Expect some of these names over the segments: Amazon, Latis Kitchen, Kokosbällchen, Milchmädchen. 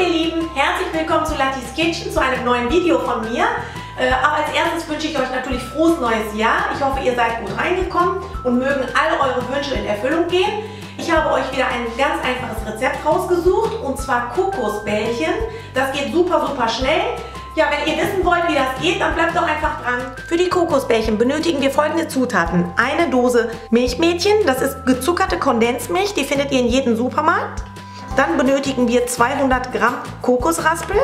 ihr Lieben, herzlich willkommen zu Latis Kitchen, zu einem neuen Video von mir. Aber als erstes wünsche ich euch natürlich frohes neues Jahr. Ich hoffe, ihr seid gut reingekommen und mögen alle eure Wünsche in Erfüllung gehen. Ich habe euch wieder ein ganz einfaches Rezept rausgesucht, und zwar Kokosbällchen. Das geht super, super schnell. Ja, wenn ihr wissen wollt, wie das geht, dann bleibt doch einfach dran. Für die Kokosbällchen benötigen wir folgende Zutaten. Eine Dose Milchmädchen, das ist gezuckerte Kondensmilch, die findet ihr in jedem Supermarkt. Dann benötigen wir 200 Gramm Kokosraspel,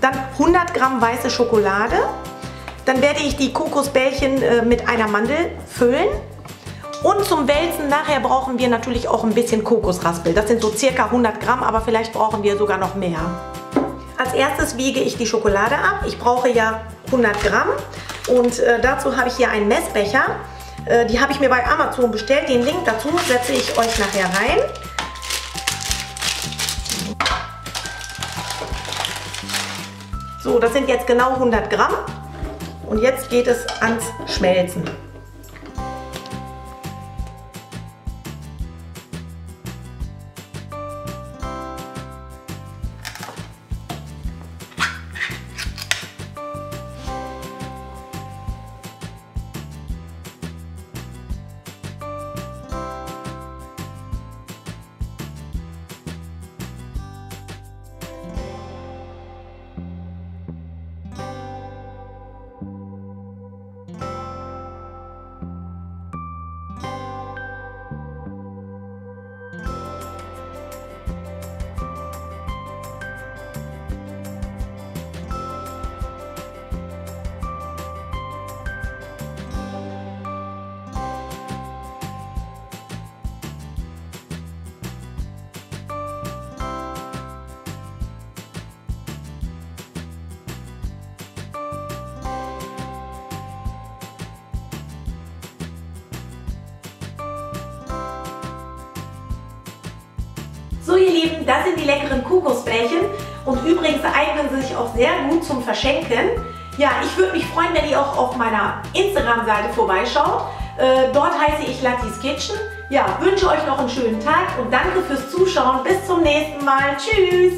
dann 100 Gramm weiße Schokolade. Dann werde ich die Kokosbällchen mit einer Mandel füllen. Und zum Wälzen nachher brauchen wir natürlich auch ein bisschen Kokosraspel. Das sind so circa 100 Gramm, aber vielleicht brauchen wir sogar noch mehr. Als erstes wiege ich die Schokolade ab. Ich brauche ja 100 Gramm und dazu habe ich hier einen Messbecher. Die habe ich mir bei Amazon bestellt. Den Link dazu setze ich euch nachher rein. So, das sind jetzt genau 100 Gramm und jetzt geht es ans Schmelzen. So ihr Lieben, das sind die leckeren Kokosbällchen und übrigens eignen sie sich auch sehr gut zum Verschenken. Ja, ich würde mich freuen, wenn ihr auch auf meiner Instagram-Seite vorbeischaut. Dort heiße ich Latis Kitchen. Ja, wünsche euch noch einen schönen Tag und danke fürs Zuschauen. Bis zum nächsten Mal. Tschüss!